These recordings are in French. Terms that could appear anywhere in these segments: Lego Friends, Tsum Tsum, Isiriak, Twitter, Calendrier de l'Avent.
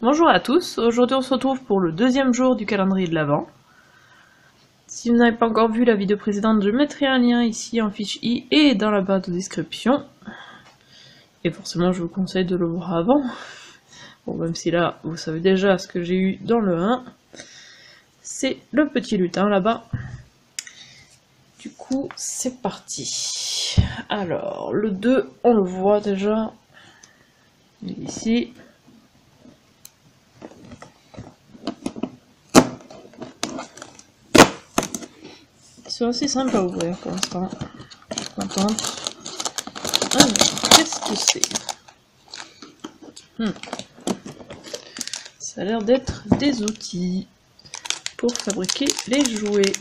Bonjour à tous, aujourd'hui on se retrouve pour le deuxième jour du calendrier de l'Avent. Si vous n'avez pas encore vu la vidéo précédente, je mettrai un lien ici en fiche i et dans la barre de description. Et forcément je vous conseille de le voir avant. Bon, même si là vous savez déjà ce que j'ai eu dans le 1. C'est le petit lutin là-bas. Du coup c'est parti. Alors le 2 on le voit déjà. Il est ici. C'est assez simple à ouvrir pour l'instant. Je suis contente. Alors, qu'est-ce que c'est? Ça a l'air d'être des outils pour fabriquer les jouets.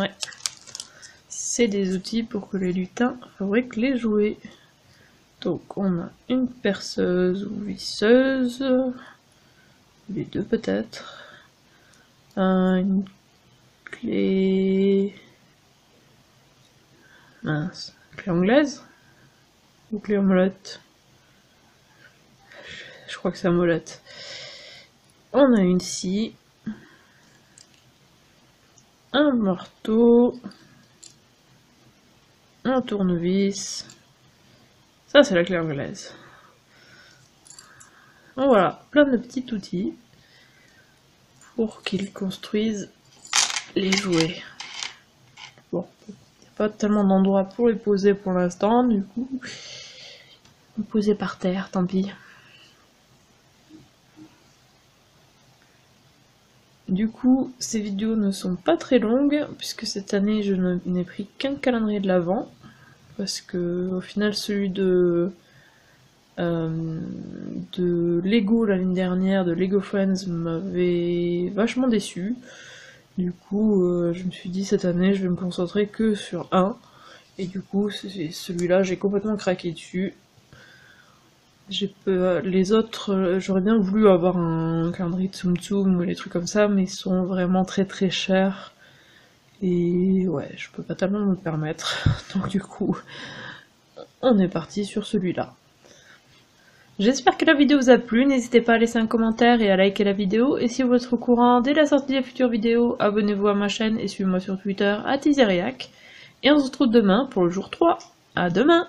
Ouais. C'est des outils pour que les lutins fabriquent les jouets. Donc on a une perceuse ou visseuse. Les deux peut-être. Une clé... Mince. Clé anglaise ou clé molette? Je crois que c'est un molette. On a une scie. Un marteau. Un tournevis. Ça c'est la clé anglaise. Donc voilà, plein de petits outils pour qu'ils construisent les jouets. Bon, il n'y a pas tellement d'endroit pour les poser pour l'instant, du coup, les poser par terre, tant pis. Du coup, ces vidéos ne sont pas très longues, puisque cette année je n'ai pris qu'un calendrier de l'Avent, parce que au final celui de Lego l'année dernière, de Lego Friends, m'avait vachement déçu. Du coup je me suis dit cette année je vais me concentrer que sur un, et du coup celui-là j'ai complètement craqué dessus. Les autres, j'aurais bien voulu avoir un calendrier de Tsum Tsum ou des trucs comme ça, mais ils sont vraiment très chers. Et ouais, je peux pas tellement me le permettre, donc du coup, on est parti sur celui-là. J'espère que la vidéo vous a plu, n'hésitez pas à laisser un commentaire et à liker la vidéo, et si vous êtes au courant dès la sortie des futures vidéos, abonnez-vous à ma chaîne et suivez-moi sur Twitter, @Isiriak, et on se retrouve demain pour le jour 3, à demain!